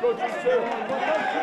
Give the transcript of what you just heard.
Go to two.